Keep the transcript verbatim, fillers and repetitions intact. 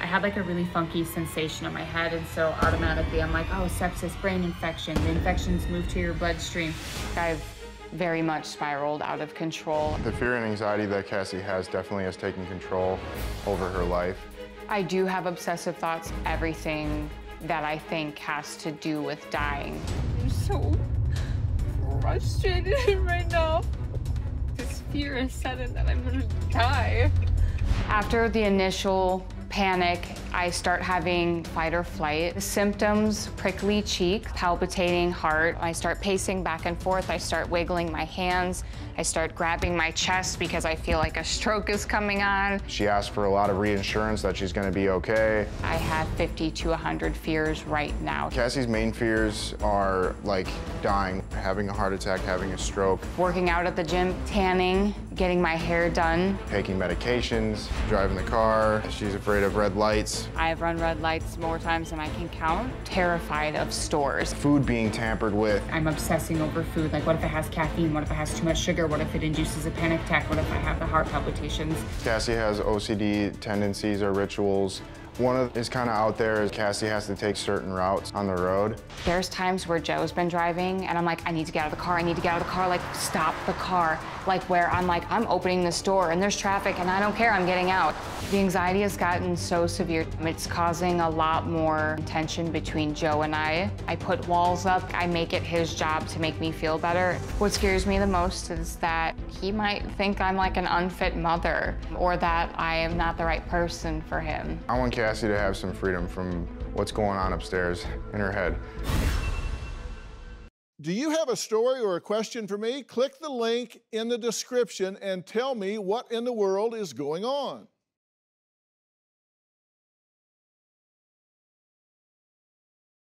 I had like a really funky sensation in my head, and so automatically I'm like, oh, sepsis, brain infection, the infections move to your bloodstream. I've very much spiraled out of control. The fear and anxiety that Cassie has definitely has taken control over her life. I do have obsessive thoughts. Everything that I think has to do with dying. I'm so frustrated right now. This fear is sudden that I'm gonna die. After the initial panic, I start having fight or flight. The symptoms, prickly cheek, palpitating heart. I start pacing back and forth. I start wiggling my hands. I start grabbing my chest because I feel like a stroke is coming on. She asked for a lot of reassurance that she's gonna be okay. I have fifty to one hundred fears right now. Cassie's main fears are like dying, having a heart attack, having a stroke. Working out at the gym, tanning, getting my hair done. Taking medications, driving the car. She's afraid of red lights. I've run red lights more times than I can count. Terrified of stores. Food being tampered with. I'm obsessing over food. Like, what if it has caffeine? What if it has too much sugar? What if it induces a panic attack? What if I have the heart palpitations? Cassie has O C D tendencies or rituals. One of is kind of out there is Cassie has to take certain routes on the road. There's times where Joe's been driving and I'm like, I need to get out of the car, I need to get out of the car, like stop the car. Like where I'm like, I'm opening this door and there's traffic and I don't care, I'm getting out. The anxiety has gotten so severe. It's causing a lot more tension between Joe and I. I put walls up, I make it his job to make me feel better. What scares me the most is that he might think I'm like an unfit mother or that I am not the right person for him. I want Cassie Cassie to have some freedom from what's going on upstairs in her head. Do you have a story or a question for me? Click the link in the description and tell me what in the world is going on.